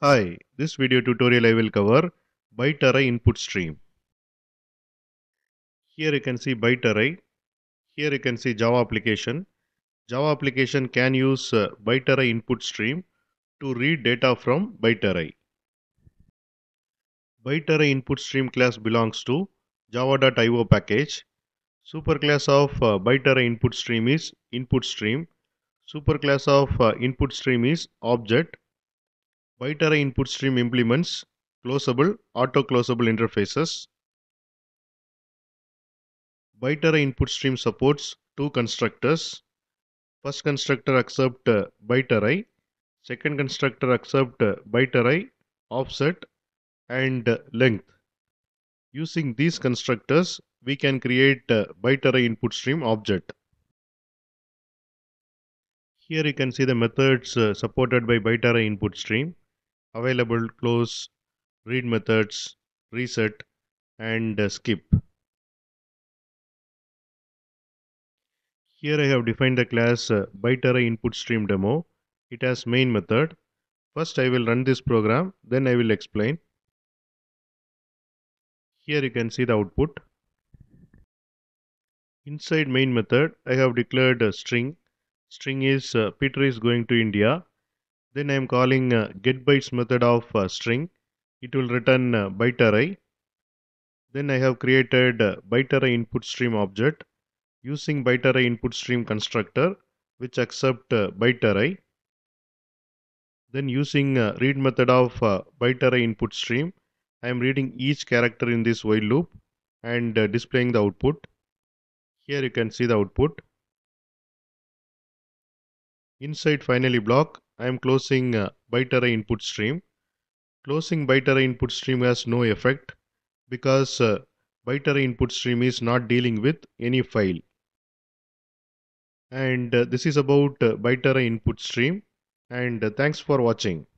Hi, this video tutorial I will cover ByteArray input stream. Here you can see ByteArray. Here you can see Java application. Java application can use ByteArray input stream to read data from ByteArray. ByteArray input stream class belongs to java.io package. Superclass of ByteArray input stream is input stream. Superclass of input stream is object. ByteArray input stream implements closeable, auto closable interfaces. ByteArray input stream supports two constructors. First constructor accept ByteArray. Second constructor accept ByteArray, offset and length. Using these constructors, we can create ByteArray input stream object. Here you can see the methods supported by ByteArray input stream. Available close, read methods, reset and skip. Here I have defined the class ByteArray input stream demo. It has main method. First I will run this program, then I will explain. Here you can see the output. Inside main method I have declared a string. String is Peter is going to India. Then I am calling getBytes method of string. It will return ByteArray. Then I have created ByteArray input stream object using ByteArray input stream constructor which accept ByteArray. Then using read method of ByteArray input stream, I am reading each character in this while loop and displaying the output. Here you can see the output. Inside finally block, I am closing ByteArray input stream. Closing ByteArray input stream has no effect because ByteArray input stream is not dealing with any file. And this is about ByteArray input stream. And thanks for watching.